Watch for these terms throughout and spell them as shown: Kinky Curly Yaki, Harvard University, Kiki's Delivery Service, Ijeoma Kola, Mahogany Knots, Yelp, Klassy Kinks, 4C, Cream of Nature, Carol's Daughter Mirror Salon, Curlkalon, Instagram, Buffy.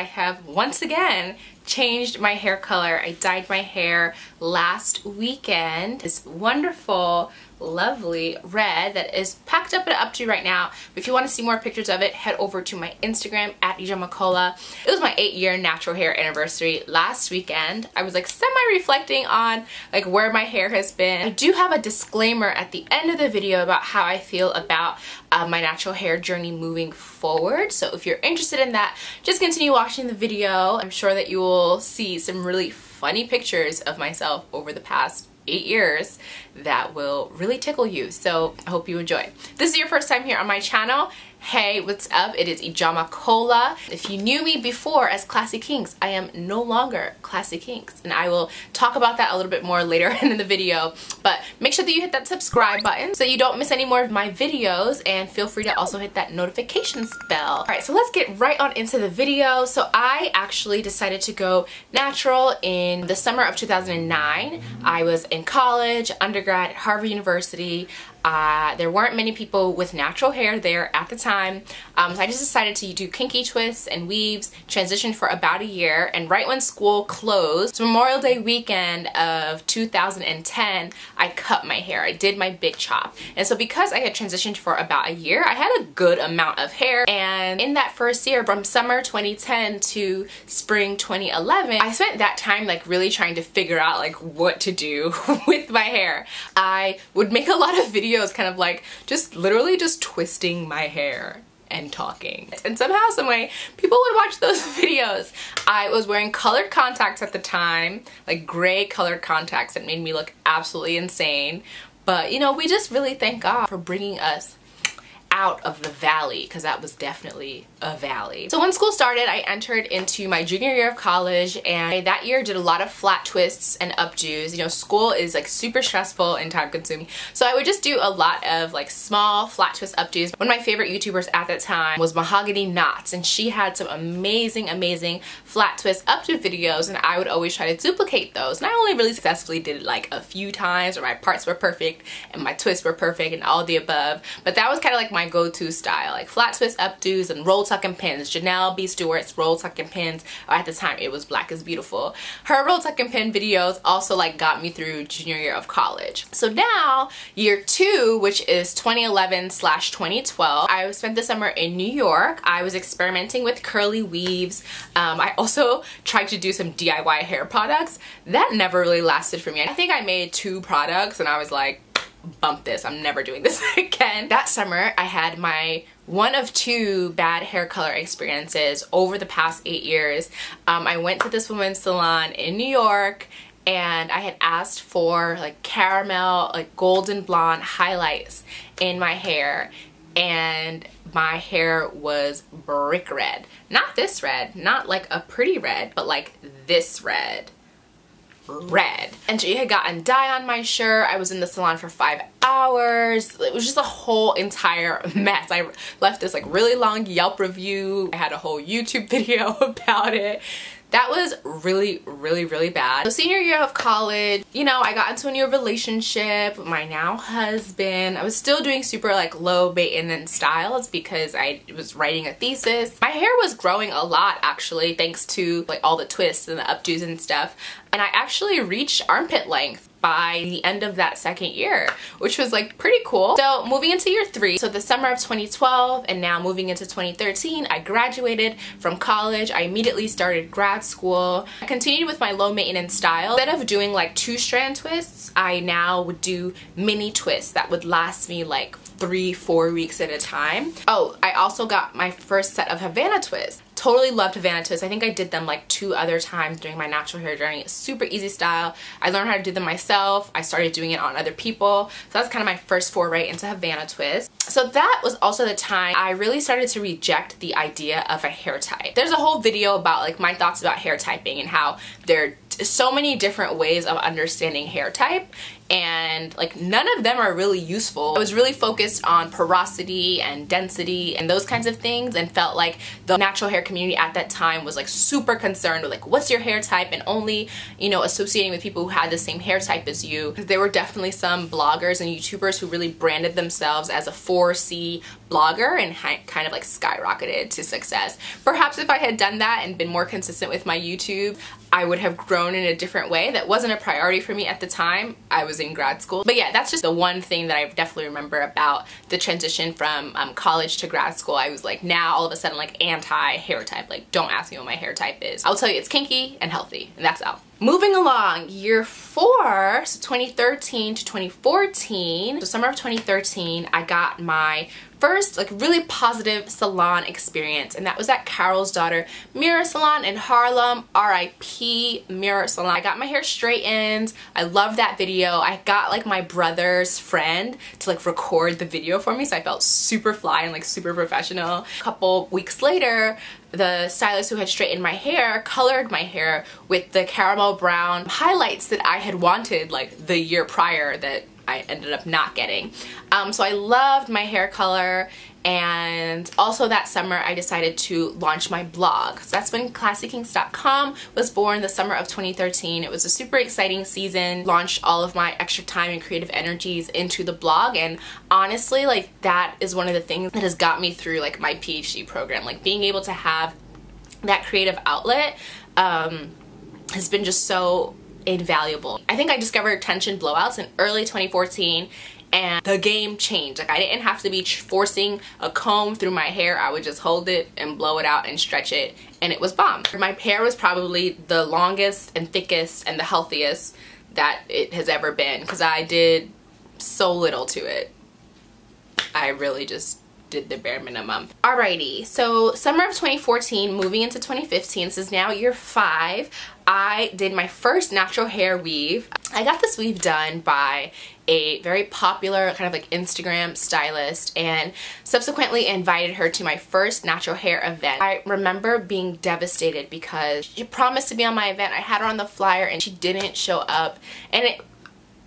I have once again changed my hair color. I dyed my hair last weekend. This wonderful, lovely red that is packed up and up to you right now. But if you want to see more pictures of it, head over to my Instagram at Ijeoma Kola. It was my 8-year natural hair anniversary last weekend. I was like semi-reflecting on like where my hair has been. I do have a disclaimer at the end of the video about how I feel about my natural hair journey moving forward. So if you're interested in that, just continue watching the video. I'm sure that you will see some really funny pictures of myself over the past 8 years that will really tickle you. So I hope you enjoy. If this is your first time here on my channel, hey, what's up? It is Ijeoma Kola. If you knew me before as Klassy Kinks, I am no longer Klassy Kinks, and I will talk about that a little bit more later in the video. But make sure that you hit that subscribe button so you don't miss any more of my videos, and feel free to also hit that notification bell. Alright, so let's get right on into the video. So I actually decided to go natural in the summer of 2009. I was in college, undergrad at Harvard University. There weren't many people with natural hair there at the time, so I just decided to do kinky twists and weaves, transitioned for about a year, and right when school closed, so Memorial Day weekend of 2010, I cut my hair. I did my big chop. And so because I had transitioned for about a year, I had a good amount of hair, and in that first year, from summer 2010 to spring 2011, I spent that time like really trying to figure out like what to do with my hair. I would make a lot of videos kind of like just literally just twisting my hair and talking, and somehow, some way, people would watch those videos. I was wearing colored contacts at the time, like gray colored contacts that made me look absolutely insane. But you know, we just really thank God for bringing us out of the valley, because that was definitely a valley. So when school started, I entered into my junior year of college, and that year did a lot of flat twists and updos. You know, school is like super stressful and time consuming, so I would just do a lot of like small flat twist updos. One of my favorite YouTubers at that time was Mahogany Knots, and she had some amazing flat twist updo videos, and I would always try to duplicate those, and I only really successfully did it like a few times where my parts were perfect and my twists were perfect and all the above. But that was kind of like my go-to style, like flat twist updos and roll tuck and pins. Janelle B. Stewart's roll tuck and pins, at the time it was Black is Beautiful. Her roll tuck and pin videos also like got me through junior year of college. So now year two, which is 2011/2012, I spent the summer in New York. I was experimenting with curly weaves. I also tried to do some DIY hair products. That never really lasted for me. I think I made 2 products and I was like, bump this, I'm never doing this again. That summer I had my one of 2 bad hair color experiences over the past 8 years. I went to this woman's salon in New York, and I had asked for like caramel, like golden blonde highlights in my hair, and my hair was brick red. Not this red, not like a pretty red, but like this red. Red. And she had gotten dye on my shirt. I was in the salon for 5 hours. It was just a whole entire mess. I left this like really long Yelp review. I had a whole YouTube video about it. That was really bad. So senior year of college, you know, I got into a new relationship with my now husband. I was still doing super like low maintenance styles because I was writing a thesis. My hair was growing a lot actually, thanks to like all the twists and the updos and stuff. And I actually reached armpit length by the end of that second year, which was like pretty cool. So moving into year three, so the summer of 2012 and now moving into 2013, I graduated from college. I immediately started grad school. I continued with my low maintenance style. Instead of doing like 2-strand twists, I now would do mini twists that would last me like 3-4 weeks at a time. Oh, I also got my first set of Havana twists. Totally loved Havana twists. I think I did them like 2 other times during my natural hair journey. It's super easy style. I learned how to do them myself. I started doing it on other people. So that's kind of my first foray into Havana twists. So that was also the time I really started to reject the idea of a hair type. There's a whole video about like my thoughts about hair typing and how there are so many different ways of understanding hair type. and like none of them are really useful. I was really focused on porosity and density and those kinds of things, and felt like the natural hair community at that time was like super concerned with like what's your hair type, and only, you know, associating with people who had the same hair type as you. There were definitely some bloggers and YouTubers who really branded themselves as a 4C blogger and kind of like skyrocketed to success. Perhaps if I had done that and been more consistent with my YouTube, I would have grown in a different way. That wasn't a priority for me at the time. I was in grad school. But yeah, that's just the one thing that I definitely remember about the transition from college to grad school. I was like, now all of a sudden like anti-hair type. Like, don't ask me what my hair type is. I'll tell you it's kinky and healthy, and that's out. Moving along, year four, so 2013 to 2014, so summer of 2013, I got my first like really positive salon experience, and that was at Carol's Daughter Mirror Salon in Harlem, RIP Mirror Salon. I got my hair straightened. I loved that video. I got like my brother's friend to like record the video for me, so I felt super fly and like super professional. A couple weeks later, the stylist who had straightened my hair colored my hair with the caramel brown highlights that I had wanted like the year prior that I ended up not getting. So I loved my hair color, and also that summer I decided to launch my blog. So that's when classykinks.com was born, the summer of 2013. It was a super exciting season. Launched all of my extra time and creative energies into the blog, and honestly like that is one of the things that has got me through like my PhD program. Like being able to have that creative outlet has been just so invaluable. I think I discovered tension blowouts in early 2014, and the game changed. Like I didn't have to be forcing a comb through my hair. I would just hold it and blow it out and stretch it, and it was bomb. My hair was probably the longest and thickest and the healthiest that it has ever been, because I did so little to it. I really just did the bare minimum. Alrighty, so summer of 2014, moving into 2015, this is now year five, I did my first natural hair weave. I got this weave done by a very popular kind of like Instagram stylist, and subsequently invited her to my first natural hair event. I remember being devastated because she promised to be on my event. I had her on the flyer and she didn't show up, and it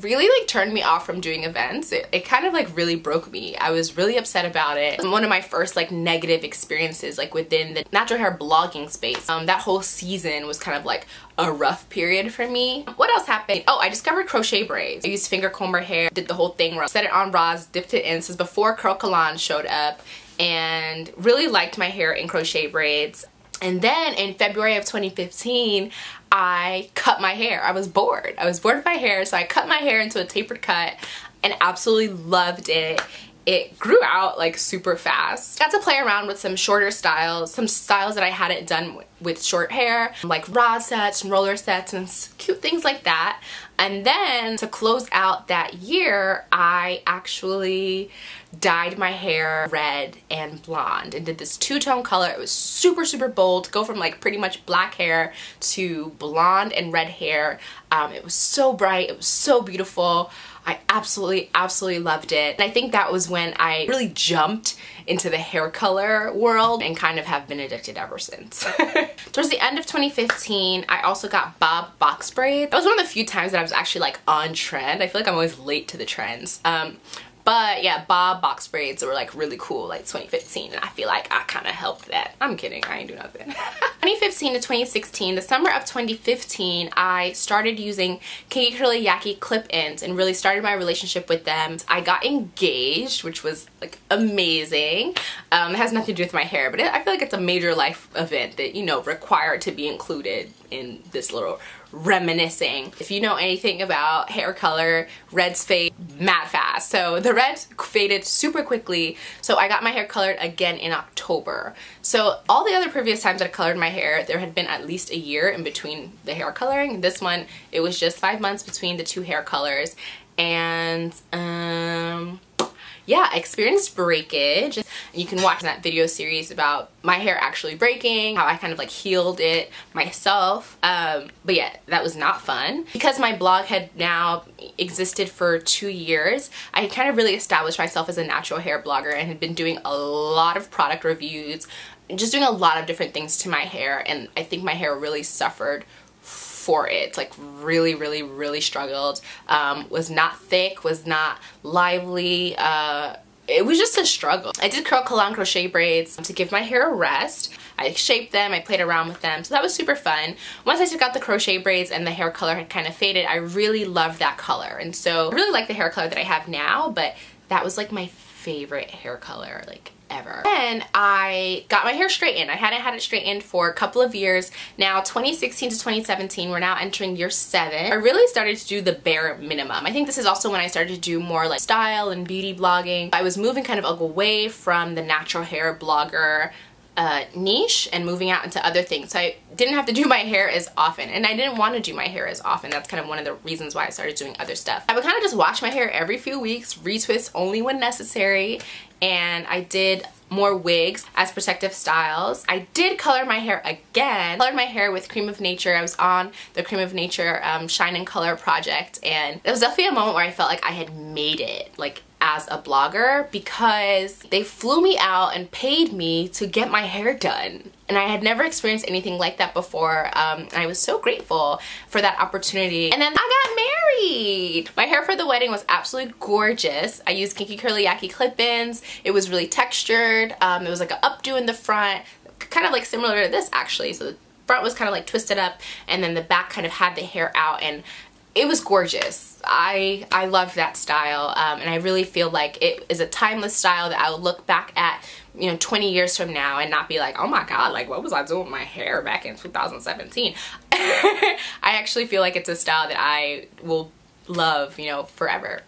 really like turned me off from doing events. It kind of like really broke me. I was really upset about it. One of my first like negative experiences like within the natural hair blogging space. That whole season was kind of like a rough period for me. What else happened? Oh, I discovered crochet braids. I used finger comber hair, did the whole thing wrong. Set it on Roz, dipped it in. This is before Curlkalon showed up, and really liked my hair in crochet braids. And then in February of 2015, I cut my hair. I was bored. I was bored with my hair, so I cut my hair into a tapered cut and absolutely loved it. It grew out like super fast. Got to play around with some shorter styles, some styles that I hadn't done with short hair, like rod sets and roller sets and cute things like that. And then to close out that year, I actually dyed my hair red and blonde and did this two-tone color. It was super, super bold. Go from like pretty much black hair to blonde and red hair. It was so bright. It was so beautiful. I absolutely, absolutely loved it. And I think that was when I really jumped into the hair color world and kind of have been addicted ever since. Towards the end of 2015, I also got bob box braids. That was one of the few times that I was actually like on trend. I feel like I'm always late to the trends. But yeah, bob box braids were like really cool like 2015, and I feel like I kind of helped that. I'm kidding, I ain't do nothing. 2015 to 2016, the summer of 2015, I started using Kinky Curly Yaki clip-ins and really started my relationship with them. I got engaged, which was like amazing. It has nothing to do with my hair, but I feel like it's a major life event that, you know, required to be included in this little reminiscing. If you know anything about hair color, reds fade mad fast. So the red faded super quickly, so I got my hair colored again in October. So all the other previous times that I colored my hair, there had been at least a year in between the hair coloring. This one, it was just 5 months between the two hair colors, and yeah, I experienced breakage. You can watch that video series about my hair actually breaking, how I kind of like healed it myself. But yeah, that was not fun. Because my blog had now existed for 2 years, I kind of really established myself as a natural hair blogger and had been doing a lot of product reviews, just doing a lot of different things to my hair, and I think my hair really suffered for it. Like really struggled. Was not thick, was not lively. It was just a struggle. I did Curlkalon crochet braids to give my hair a rest. I shaped them, I played around with them, so that was super fun. Once I took out the crochet braids and the hair color had kind of faded, I really loved that color. And so I really like the hair color that I have now, but that was like my favorite hair color, like ever. Then I got my hair straightened. I hadn't had it straightened for a couple of years. Now 2016 to 2017, we're now entering year 7. I really started to do the bare minimum. I think this is also when I started to do more like style and beauty blogging. I was moving kind of away from the natural hair blogger niche and moving out into other things. So I didn't have to do my hair as often, and I didn't want to do my hair as often. That's kind of one of the reasons why I started doing other stuff. I would kind of just wash my hair every few weeks, retwist only when necessary, and I did more wigs as protective styles. I did color my hair again. I colored my hair with Cream of Nature. I was on the Cream of Nature Shine and Color project, and it was definitely a moment where I felt like I had made it, like as a blogger, because they flew me out and paid me to get my hair done. And I had never experienced anything like that before, and I was so grateful for that opportunity. And then I got married! My hair for the wedding was absolutely gorgeous. I used Kinky Curly Yaki clip-ins. It was really textured. It was like an updo in the front, kind of like similar to this actually. So the front was kind of like twisted up, and then the back kind of had the hair out, and it was gorgeous. I loved that style, and I really feel like it is a timeless style that I will look back at, you know, 20 years from now and not be like, oh my god, like what was I doing with my hair back in 2017? I actually feel like it's a style that I will love, you know, forever.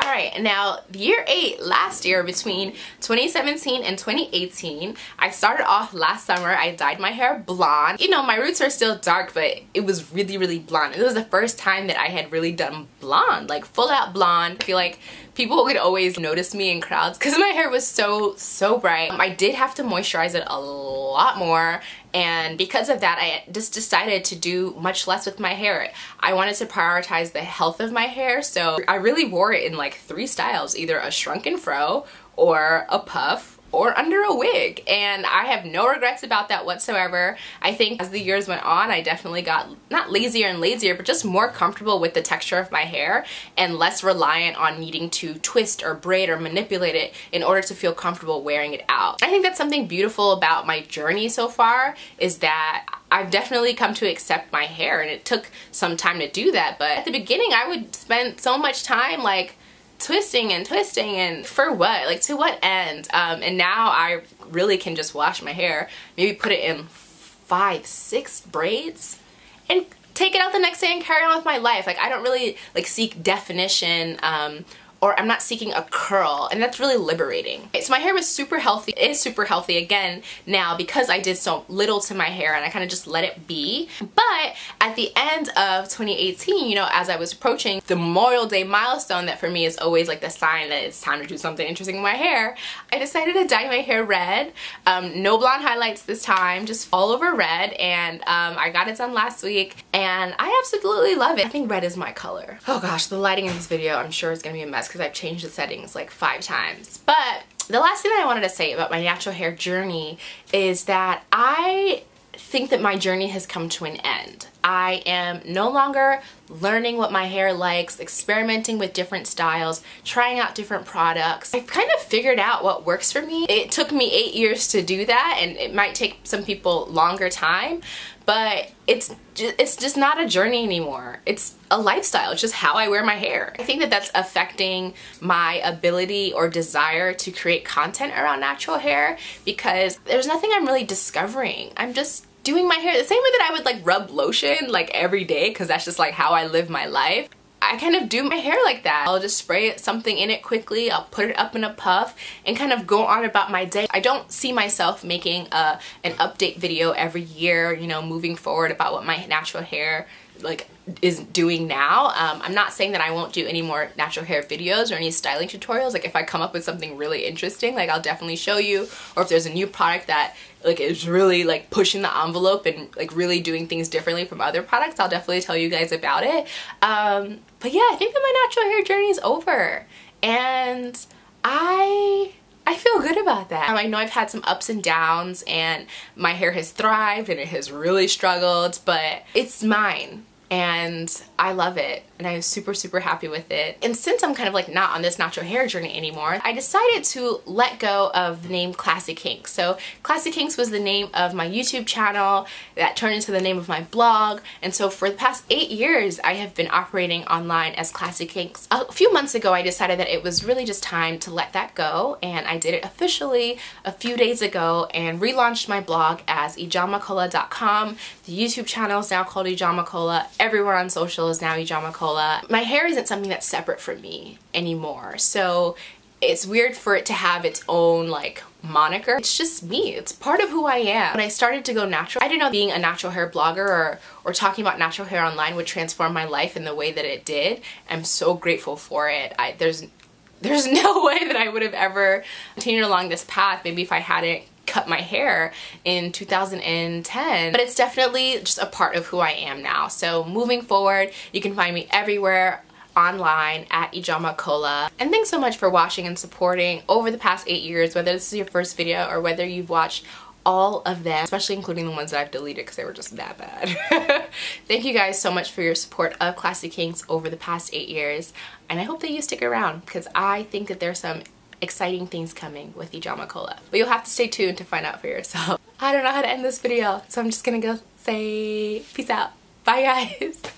Alright, now year 8, last year, between 2017 and 2018, I started off last summer, I dyed my hair blonde. You know, my roots are still dark, but it was really blonde. It was the first time that I had really done blonde, like full out blonde. I feel like people would always notice me in crowds because my hair was so bright. I did have to moisturize it a lot more, and because of that, I just decided to do much less with my hair. I wanted to prioritize the health of my hair, so I really wore it in like 3 styles, either a shrunken fro or a puff or under a wig, and I have no regrets about that whatsoever. I think as the years went on, I definitely got not lazier and lazier, but just more comfortable with the texture of my hair and less reliant on needing to twist or braid or manipulate it in order to feel comfortable wearing it out. I think that's something beautiful about my journey so far, is that I've definitely come to accept my hair, and it took some time to do that, but at the beginning I would spend so much time like twisting and twisting, and for what? Like to what end? And now I really can just wash my hair, maybe put it in 5-6 braids and take it out the next day and carry on with my life. Like I don't really like seek definition, or I'm not seeking a curl, and that's really liberating. So my hair was super healthy, it is super healthy again now because I did so little to my hair and I kind of just let it be. But at the end of 2018, you know, as I was approaching the Memorial Day milestone, that for me is always like the sign that it's time to do something interesting with my hair, I decided to dye my hair red. No blonde highlights this time, just all over red, and I got it done last week, and I absolutely love it. I think red is my color. Oh gosh, the lighting in this video, I'm sure it's gonna be a mess because I've changed the settings like 5 times. But the last thing that I wanted to say about my natural hair journey is that I think that my journey has come to an end. I am no longer learning what my hair likes, experimenting with different styles, trying out different products. I've kind of figured out what works for me. It took me 8 years to do that, and it might take some people longer time, but it's just not a journey anymore. It's a lifestyle. It's just how I wear my hair. I think that that's affecting my ability or desire to create content around natural hair, because there's nothing I'm really discovering. I'm just doing my hair the same way that I would like rub lotion like every day, because that's just like how I live my life. I kind of do my hair like that. I'll just spray something in it quickly, I'll put it up in a puff, and kind of go on about my day. I don't see myself making an update video every year, you know, moving forward about what my natural hair like is doing now. I'm not saying that I won't do any more natural hair videos or any styling tutorials. Like if I come up with something really interesting, like I'll definitely show you, or if there's a new product that like is really like pushing the envelope and like really doing things differently from other products, I'll definitely tell you guys about it. But yeah, I think that my natural hair journey is over, and I feel good about that. I know I've had some ups and downs, and my hair has thrived and it has really struggled, but it's mine. and I love it, and I was super, super happy with it. And since I'm kind of like not on this natural hair journey anymore, I decided to let go of the name Klassy Kinks. So Klassy Kinks was the name of my YouTube channel that turned into the name of my blog, and so for the past 8 years I have been operating online as Klassy Kinks. A few months ago I decided that it was really just time to let that go, and I did it officially a few days ago and relaunched my blog as ijeomakola.com. The YouTube channel is now called Ijeoma Kola. Everywhere on social is now Ijeoma Kola. My hair isn't something that's separate from me anymore, so it's weird for it to have its own like moniker. It's just me. It's part of who I am. When I started to go natural, I didn't know being a natural hair blogger or talking about natural hair online would transform my life in the way that it did. I'm so grateful for it. There's no way that I would have ever continued along this path, maybe if I hadn't cut my hair in 2010, but it's definitely just a part of who I am now. So moving forward, you can find me everywhere online at Ijeoma Kola. And thanks so much for watching and supporting over the past 8 years, whether this is your first video or whether you've watched all of them, especially including the ones that I've deleted because they were just that bad. Thank you guys so much for your support of Klassy Kinks over the past 8 years, and I hope that you stick around because I think that there's some exciting things coming with Ijeoma Kola. But you'll have to stay tuned to find out for yourself. I don't know how to end this video, so I'm just gonna go say peace out. Bye guys!